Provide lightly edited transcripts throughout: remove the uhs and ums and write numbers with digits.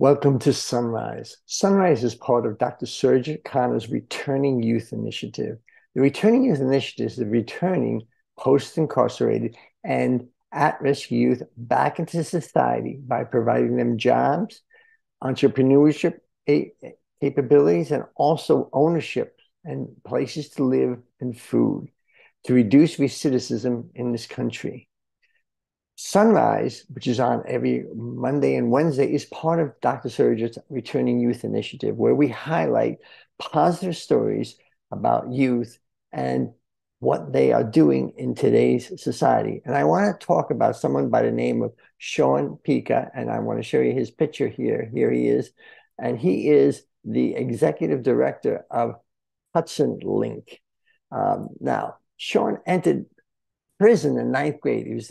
Welcome to Sunrise. Sunrise is part of Dr. Serge Connor's Returning Youth Initiative. The Returning Youth Initiative is the returning post-incarcerated and at-risk youth back into society by providing them jobs, entrepreneurship capabilities, and also ownership and places to live and food to reduce recidivism in this country. Sunrise, which is on every Monday and Wednesday, is part of Dr. Serge's Returning Youth Initiative, where we highlight positive stories about youth and what they are doing in today's society. And I want to talk about someone by the name of Sean Pica, and I want to show you his picture here. Here he is. And he is the executive director of Hudson Link. Now, Sean entered prison in 9th grade. He was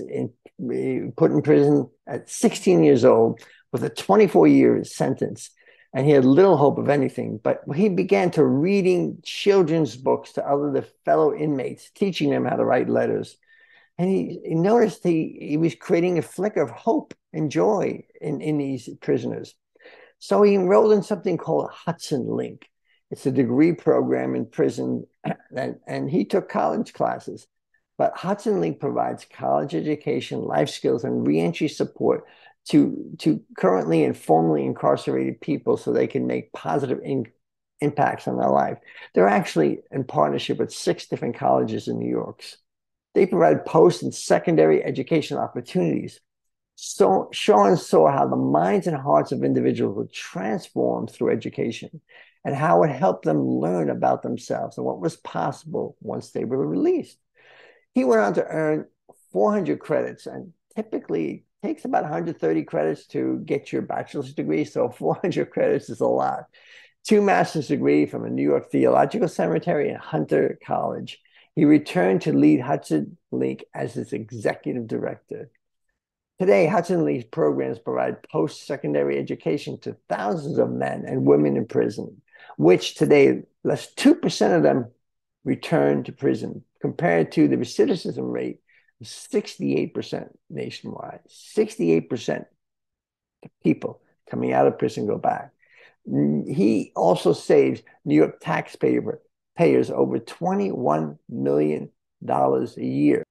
put in prison at 16 years old with a 24-year sentence, and he had little hope of anything. But he began to reading children's books to other fellow inmates, teaching them how to write letters. And he noticed he was creating a flicker of hope and joy in these prisoners. So he enrolled in something called Hudson Link. It's a degree program in prison, and he took college classes. But Hudson Link provides college education, life skills, and reentry support to currently and formerly incarcerated people so they can make positive impacts on their life. They're actually in partnership with 6 different colleges in New York. They provide post and secondary educational opportunities. So Sean saw how the minds and hearts of individuals were transformed through education and how it helped them learn about themselves and what was possible once they were released. He went on to earn 400 credits, and typically it takes about 130 credits to get your bachelor's degree, so 400 credits is a lot. 2 master's degrees from a New York Theological Seminary and Hunter College. He returned to lead Hudson Link as its executive director. Today, Hudson Link's programs provide post-secondary education to thousands of men and women in prison, which today, less 2% of them return to prison, compared to the recidivism rate of 68% nationwide. 68% of people coming out of prison go back. He also saves New York taxpayers over $21 million a year.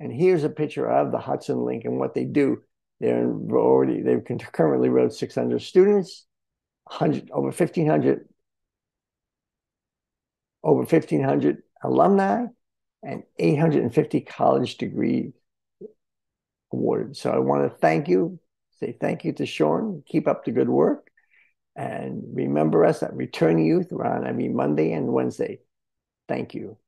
And here's a picture of the Hudson Link and what they do. They've currently enrolled 600 students, over 1,500 alumni, and 850 college degrees awarded. So I want to thank you, say thank you to Sean, keep up the good work, and remember us at Returning Youth. We're on every Monday and Wednesday. Thank you.